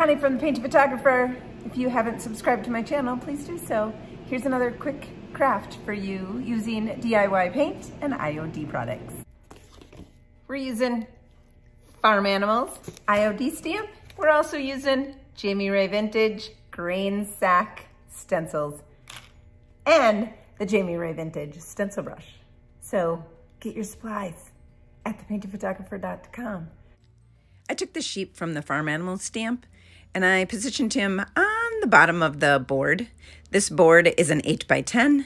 Connie from The Painted Photographer. If you haven't subscribed to my channel, please do so. Here's another quick craft for you using DIY paint and IOD products. We're using Farm Animals IOD stamp. We're also using Jami Ray Vintage Grain Sack Stencils and the Jami Ray Vintage Stencil Brush. So get your supplies at thepaintedphotographer.com. I took the sheep from the Farm Animals stamp and I positioned him on the bottom of the board. This board is an 8x10.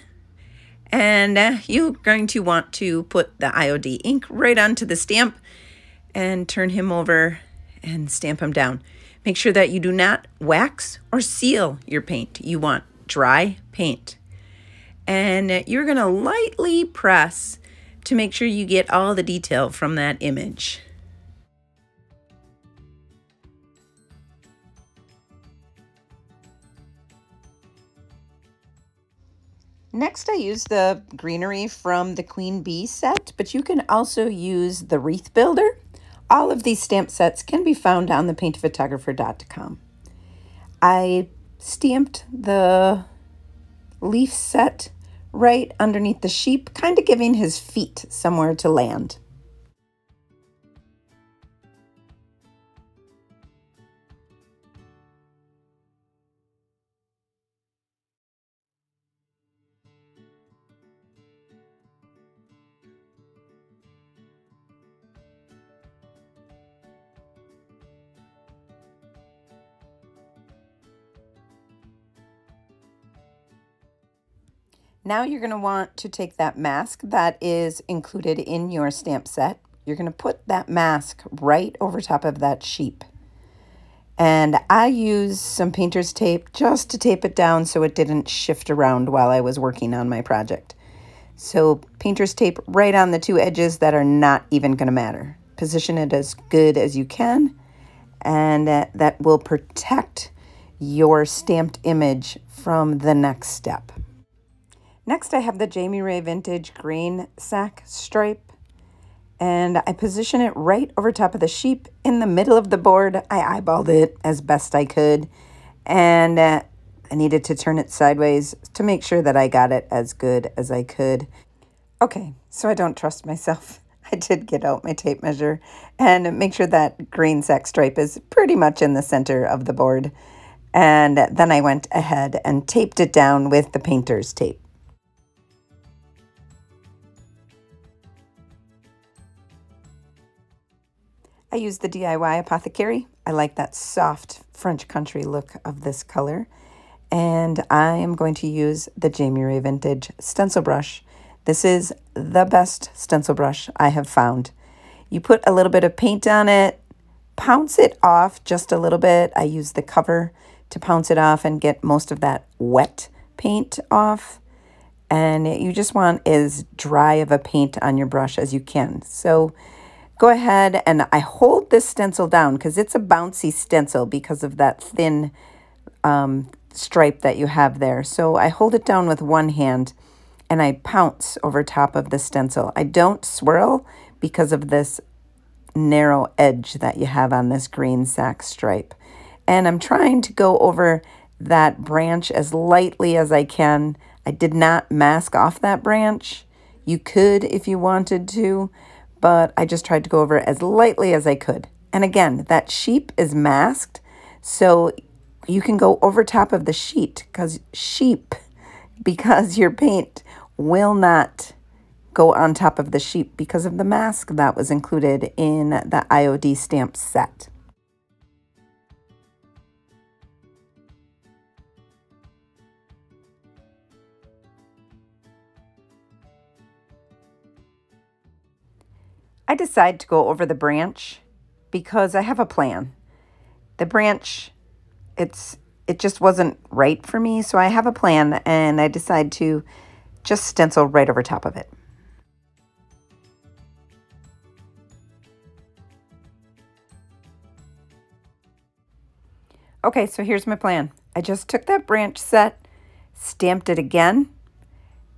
And you're going to want to put the IOD ink right onto the stamp and turn him over and stamp him down. Make sure that you do not wax or seal your paint. You want dry paint. And you're going to lightly press to make sure you get all the detail from that image. Next, I used the greenery from the Queen Bee set, but you can also use the Wreath Builder. All of these stamp sets can be found on thepaintedphotographer.com. I stamped the leaf set right underneath the sheep, kind of giving his feet somewhere to land. Now you're going to want to take that mask that is included in your stamp set. You're going to put that mask right over top of that sheep. And I used some painter's tape just to tape it down so it didn't shift around while I was working on my project. So painter's tape right on the two edges that are not even going to matter. Position it as good as you can, and that will protect your stamped image from the next step. Next, I have the Jami Ray Vintage Grain Sack Stripe, and I position it right over top of the sheep in the middle of the board. I eyeballed it as best I could, and I needed to turn it sideways to make sure that I got it as good as I could. Okay, so I don't trust myself. I did get out my tape measure and make sure that grain sack stripe is pretty much in the center of the board. And then I went ahead and taped it down with the painter's tape. I used the DIY Apothecary. I like that soft French country look of this color. And I am going to use the Jami Ray Vintage Stencil Brush. This is the best stencil brush I have found. You put a little bit of paint on it, pounce it off just a little bit. I use the cover to pounce it off and get most of that wet paint off. And you just want as dry of a paint on your brush as you can. So go ahead, and I hold this stencil down because it's a bouncy stencil because of that thin stripe that you have there. So I hold it down with one hand and I pounce over top of the stencil. I don't swirl because of this narrow edge that you have on this green sack stripe. And I'm trying to go over that branch as lightly as I can. I did not mask off that branch. You could if you wanted to, but I just tried to go over as lightly as I could. And again, that sheep is masked, so you can go over top of the sheep because your paint will not go on top of the sheep because of the mask that was included in the IOD stamp set. I decide to go over the branch because I have a plan. The branch, it just wasn't right for me, so I have a plan, and I decide to just stencil right over top of it. Okay, so here's my plan. I just took that branch set, stamped it again,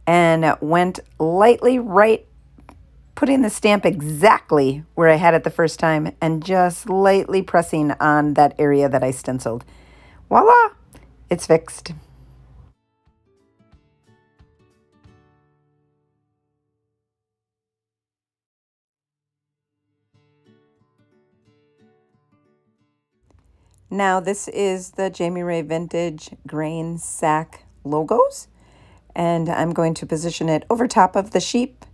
and went lightly right put in the stamp exactly where I had it the first time and just lightly pressing on that area that I stenciled. Voila, it's fixed. Now this is the Jami Ray Vintage Grain Sack logos, and I'm going to position it over top of the sheep,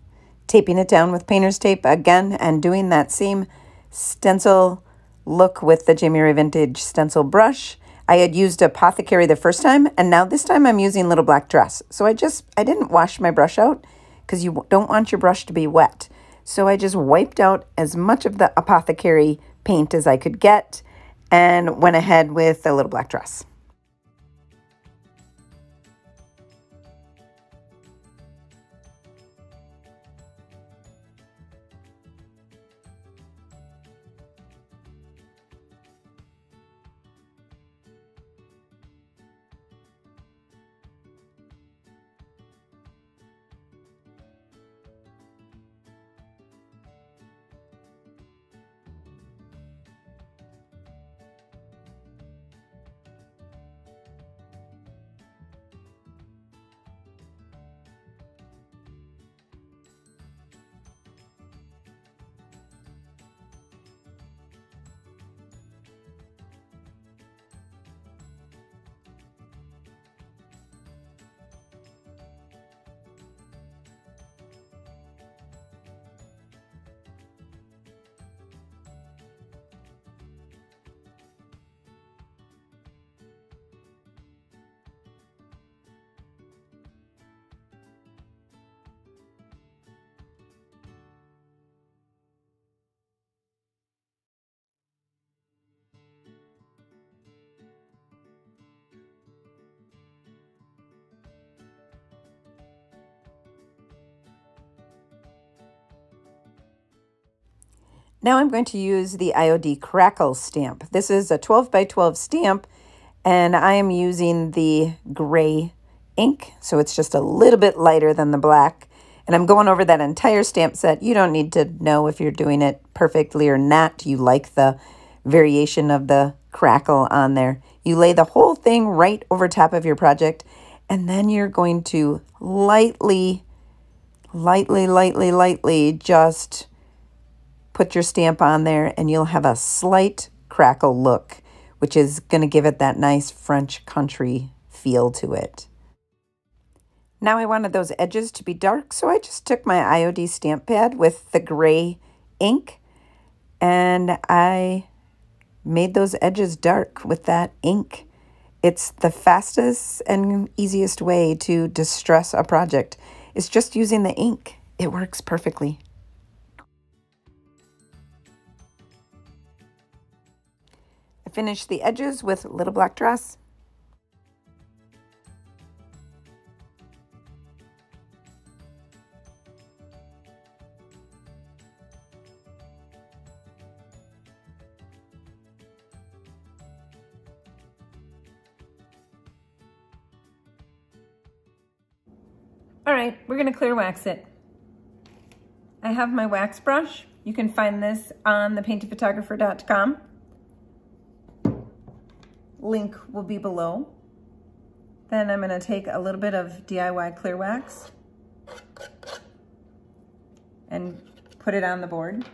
taping it down with painter's tape again and doing that same stencil look with the Jami Ray Vintage stencil brush. I had used Apothecary the first time, and now this time I'm using Little Black Dress. So I didn't wash my brush out because you don't want your brush to be wet. So I just wiped out as much of the Apothecary paint as I could get and went ahead with the Little Black Dress. Now I'm going to use the IOD Crackle stamp. This is a 12 by 12 stamp, and I am using the gray ink, so it's just a little bit lighter than the black. And I'm going over that entire stamp set. You don't need to know if you're doing it perfectly or not. You like the variation of the crackle on there. You lay the whole thing right over top of your project, and then you're going to lightly just put your stamp on there, and you'll have a slight crackle look, which is going to give it that nice French country feel to it. Now I wanted those edges to be dark, so I just took my IOD stamp pad with the gray ink, and I made those edges dark with that ink. It's the fastest and easiest way to distress a project. It's just using the ink. It works perfectly. Finish the edges with Little Black Dress. All right, we're gonna clear wax it. I have my wax brush. You can find this on thepaintedphotographer.com. Link will be below. Then I'm gonna take a little bit of DIY clear wax and put it on the board.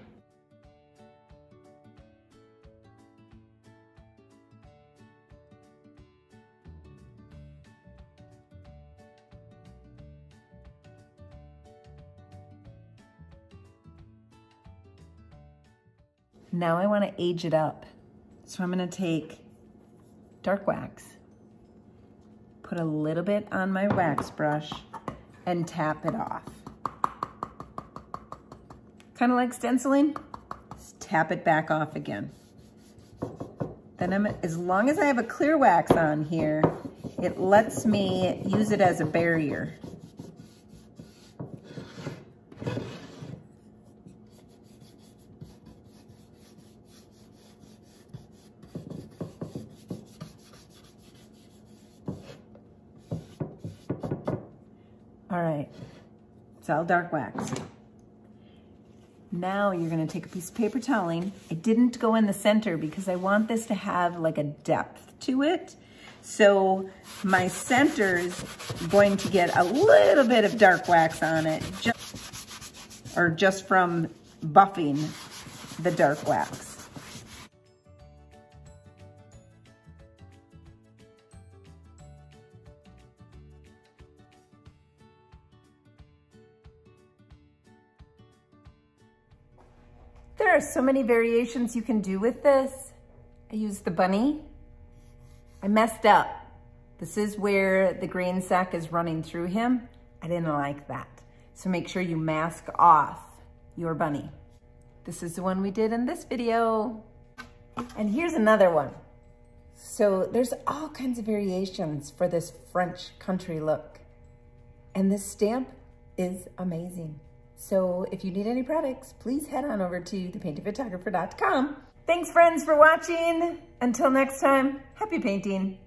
Now I wanna age it up. So I'm gonna take dark wax, put a little bit on my wax brush and tap it off. Kind of like stenciling, just tap it back off again. Then as long as I have a clear wax on here, it lets me use it as a barrier. All right, it's all dark wax. Now you're gonna take a piece of paper toweling. I didn't go in the center because I want this to have like a depth to it. So my center's going to get a little bit of dark wax on it, just from buffing the dark wax. There are so many variations you can do with this. I used the bunny. I messed up. This is where the grain sack is running through him. I didn't like that. So make sure you mask off your bunny. This is the one we did in this video. And here's another one. So there's all kinds of variations for this French country look. And this stamp is amazing. So if you need any products, please head on over to thepaintedphotographer.com. Thanks friends for watching. Until next time, happy painting.